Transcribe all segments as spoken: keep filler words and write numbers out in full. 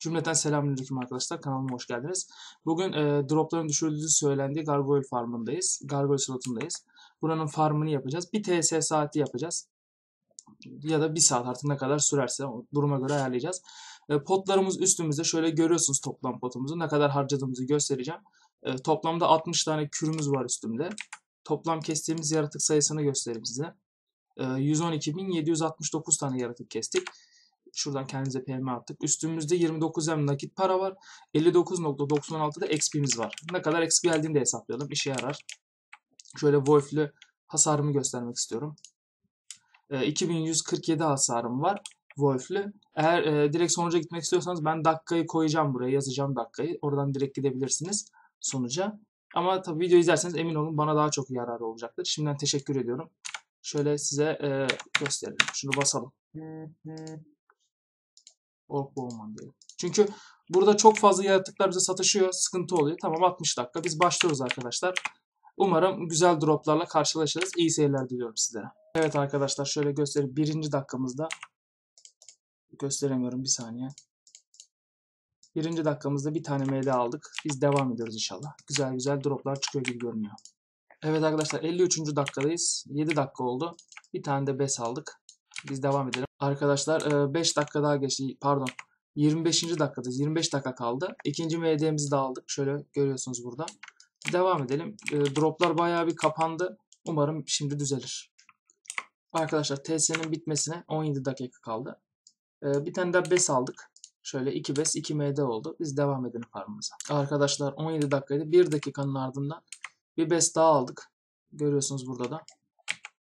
Cümleten selamünaleyküm arkadaşlar. Kanalıma hoş geldiniz. Bugün e, dropların düşürüldüğü söylendiği Gargoyle farmındayız. Gargoyle slotundayız. Buranın farmını yapacağız. Bir T S saati yapacağız. Ya da bir saat artık ne kadar sürerse duruma göre ayarlayacağız. E, potlarımız üstümüzde. Şöyle görüyorsunuz toplam potumuzu. Ne kadar harcadığımızı göstereceğim. E, toplamda altmış tane kürümüz var üstümde. Toplam kestiğimiz yaratık sayısını göstereyim size. E, yüz on iki bin yedi yüz altmış dokuz tane yaratık kestik. Şuradan kendimize P M attık. Üstümüzde yirmi dokuz bin nakit para var. elli dokuz nokta doksan altı'da X P'miz var. Ne kadar X P geldiğini de hesaplayalım. İşe yarar. Şöyle Wolf'lü hasarımı göstermek istiyorum. E, iki bin yüz kırk yedi hasarım var. Wolf'lü. Eğer e, direkt sonuca gitmek istiyorsanız ben dakikayı koyacağım buraya. Yazacağım dakikayı. Oradan direkt gidebilirsiniz sonuca. Ama tabii video izlerseniz emin olun bana daha çok yararı olacaktır. Şimdiden teşekkür ediyorum. Şöyle size e, gösterelim. Şunu basalım. Ork boğman diyelim. Çünkü burada çok fazla yaratıklar bize satışıyor. Sıkıntı oluyor. Tamam, altmış dakika. Biz başlıyoruz arkadaşlar. Umarım güzel droplarla karşılaşırız. İyi seyirler diliyorum sizlere. Evet arkadaşlar, şöyle göstereyim. Birinci dakikamızda gösteremiyorum. Bir saniye. Birinci dakikamızda bir tane M D aldık. Biz devam ediyoruz inşallah. Güzel güzel droplar çıkıyor gibi görünüyor. Evet arkadaşlar, elli üçüncü dakikadayız. yedi dakika oldu. Bir tane de B E S aldık. Biz devam edelim. Arkadaşlar beş dakika daha geçti. Pardon. yirmi beşinci dakikadayız. yirmi beş dakika kaldı. İkinci M D'mizi de aldık. Şöyle görüyorsunuz burada. Devam edelim. Droplar bayağı bir kapandı. Umarım şimdi düzelir. Arkadaşlar T S'nin bitmesine on yedi dakika kaldı. Bir tane daha B E S aldık. Şöyle iki B E S iki M D oldu. Biz devam edelim farmımıza. Arkadaşlar on yedi dakikaydı. bir dakikanın ardından bir B E S daha aldık. Görüyorsunuz burada da.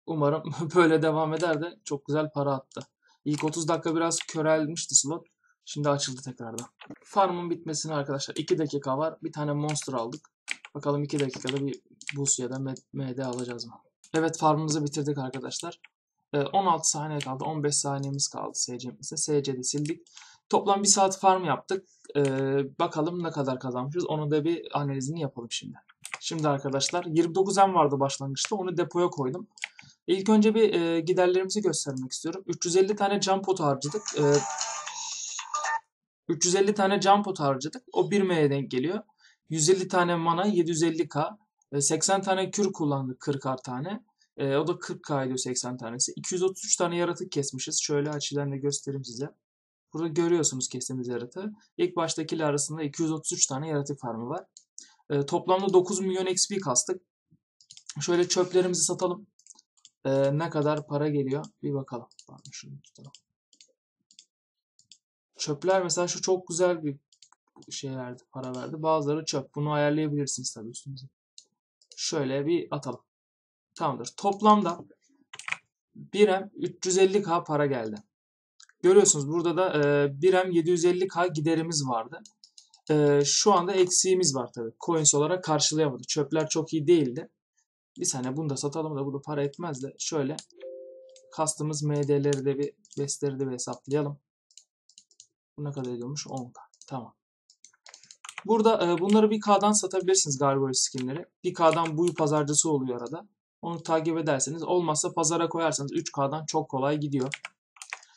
Umarım böyle devam eder de çok güzel para attı. İlk otuz dakika biraz körelmişti slot. Şimdi açıldı tekrardan. Farmın bitmesine arkadaşlar iki dakika var. Bir tane monster aldık. Bakalım iki dakikada bir boost ya da M D alacağız mı? Evet, farmımızı bitirdik arkadaşlar. on altı saniye kaldı. on beş saniyemiz kaldı S C'mize. S C'de sildik. Toplam bir saat farm yaptık. Bakalım ne kadar kazanmışız. Onu da bir analizini yapalım şimdi. Şimdi arkadaşlar yirmi dokuz bin vardı başlangıçta. Onu depoya koydum. İlk önce bir e, giderlerimizi göstermek istiyorum. üç yüz elli tane jump pot harcadık. E, üç yüz elli tane jump pot harcadık. O bir M'ye denk geliyor. yüz elli tane mana, yedi yüz elli K. E, seksen tane kür kullandık, kırkar tane. E, o da kırk K ediyor seksen tanesi. iki yüz otuz üç tane yaratık kesmişiz. Şöyle açıdan da göstereyim size. Burada görüyorsunuz kestiğimiz yaratığı. İlk baştakiyle arasında iki yüz otuz üç tane yaratık farmı var. E, toplamda dokuz milyon X P kastık. Şöyle çöplerimizi satalım. Ee, ne kadar para geliyor? Bir bakalım. Pardon, şunu tutalım. Çöpler mesela şu çok güzel bir şey verdi. Para verdi. Bazıları çöp. Bunu ayarlayabilirsiniz tabii üstünüze. Şöyle bir atalım. Tamamdır. Toplamda bir M üç yüz elli K para geldi. Görüyorsunuz burada da e, bir M yedi yüz elli K giderimiz vardı. E, şu anda eksiğimiz var tabii. Coins olarak karşılayamadı. Çöpler çok iyi değildi. Bir saniye, bunu da satalım da bu da para etmez de şöyle kastımız M D'leri de bir besleri de bir hesaplayalım. Bu ne kadar ediyormuş? on K. Tamam. Burada e, bunları bir K'dan satabilirsiniz Gargoyle skinleri. bir K'dan buyu pazarcısı oluyor arada. Onu takip ederseniz, olmazsa pazara koyarsanız üç K'dan çok kolay gidiyor.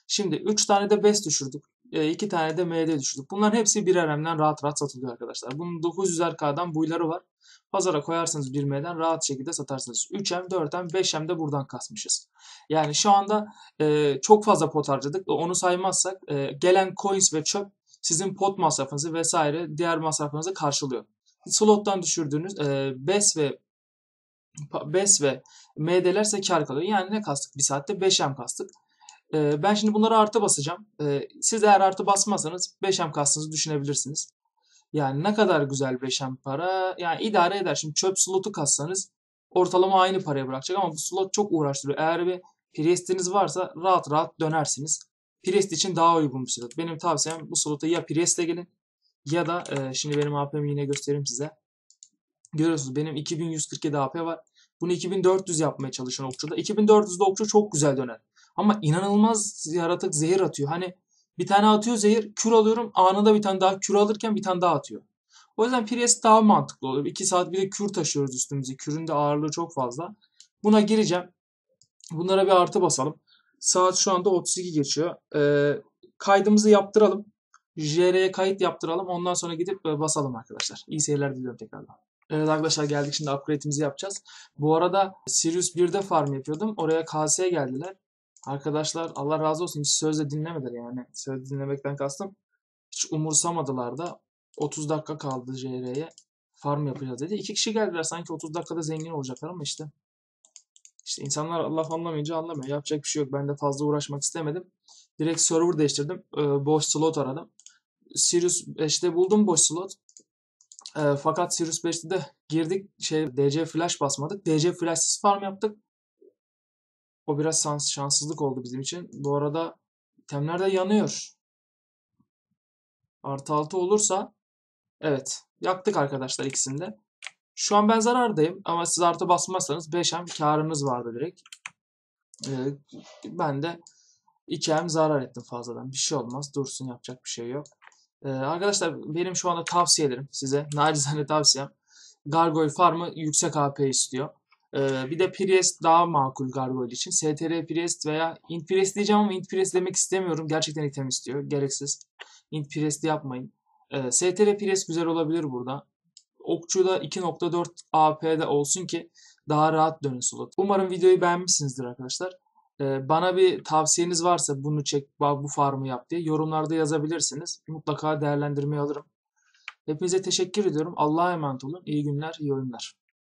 Şimdi üç tane de B E S düşürdük. E, iki tane de M D düşürdük. Bunların hepsi bir R M'den rahat rahat satılıyor arkadaşlar. Bunun dokuz yüzer K'dan buyları var. Pazara koyarsanız bir M'den rahat şekilde satarsınız. üç M, dört M, beş M de buradan kasmışız. Yani şu anda e, çok fazla pot harcadık. Onu saymazsak e, gelen coins ve çöp sizin pot masrafınızı vesaire diğer masrafınızı karşılıyor. Slottan düşürdüğünüz e, B E S ve B E S ve M D'lerse kar kalıyor. Yani ne kastık? Bir saatte beş M kastık. E, ben şimdi bunları artı basacağım. E, siz eğer artı basmazsanız beş M kastınızı düşünebilirsiniz. Yani ne kadar güzel beş M para. Yani idare eder. Şimdi çöp slotu kassanız ortalama aynı paraya bırakacak ama bu slot çok uğraştırıyor. Eğer bir Priest'iniz varsa rahat rahat dönersiniz. Priest için daha uygun bir slot. Benim tavsiyem bu slota ya Priest'e gelin ya da e, şimdi benim A P'mi yine göstereyim size. Görüyorsunuz benim iki bin yüz kırk yedi A P var. Bunu iki bin dört yüz yapmaya çalışan okçuda. iki bin dört yüzde okçu çok güzel döner. Ama inanılmaz yaratık zehir atıyor. Hani bir tane atıyor zehir, kür alıyorum. Anında bir tane daha kür alırken bir tane daha atıyor. O yüzden Priest daha mantıklı oluyor. iki saat bir de kür taşıyoruz üstümüze. Kürün de ağırlığı çok fazla. Buna gireceğim. Bunlara bir artı basalım. Saat şu anda otuz iki geçiyor. Ee, kaydımızı yaptıralım. J R'ye kayıt yaptıralım. Ondan sonra gidip basalım arkadaşlar. İyi seyirler diliyorum tekrardan. Evet arkadaşlar, geldik şimdi upgrade'imizi yapacağız. Bu arada Sirius birde farm yapıyordum. Oraya K S'ye geldiler. Arkadaşlar Allah razı olsun, hiç sözle dinlemediler yani. Sözle dinlemekten kastım, hiç umursamadılar da. otuz dakika kaldı J R'ye. Farm yapacağız dedi. İki kişi geldiler, sanki otuz dakikada zengin olacaklar ama işte. İşte insanlar laf anlamayınca anlamıyor. Yapacak bir şey yok. Ben de fazla uğraşmak istemedim. Direkt server değiştirdim. Ee, boş slot aradım. Sirius beşte buldum boş slot. Ee, fakat Sirius beşte de girdik. Şey, D C Flash basmadık. D C Flash'siz farm yaptık. O biraz şans, şanssızlık oldu bizim için. Bu arada itemler de yanıyor. Artı altı olursa evet. Yaktık arkadaşlar ikisini de. Şu an ben zarardayım ama siz artı basmazsanız beş em karınız vardı direkt. Ee, ben de iki em zarar ettim fazladan. Bir şey olmaz. Dursun, yapacak bir şey yok. Ee, arkadaşlar benim şu anda tavsiyelerim size. Nacizane tavsiyem. Gargoyle farmı yüksek A P istiyor. Ee, bir de Priest daha makul Gargoyle için. S T R Priest veya Int Priest diyeceğim ama Int Priest demek istemiyorum. Gerçekten item istiyor. Gereksiz. Int Priest yapmayın. Ee, S T R Priest güzel olabilir burada. Okçu da iki nokta dört A P'de olsun ki daha rahat dönün slot. Umarım videoyu beğenmişsinizdir arkadaşlar. Ee, bana bir tavsiyeniz varsa bunu çek, bu farmı yap diye yorumlarda yazabilirsiniz. Mutlaka değerlendirmeye alırım. Hepinize teşekkür ediyorum. Allah'a emanet olun. İyi günler, iyi oyunlar.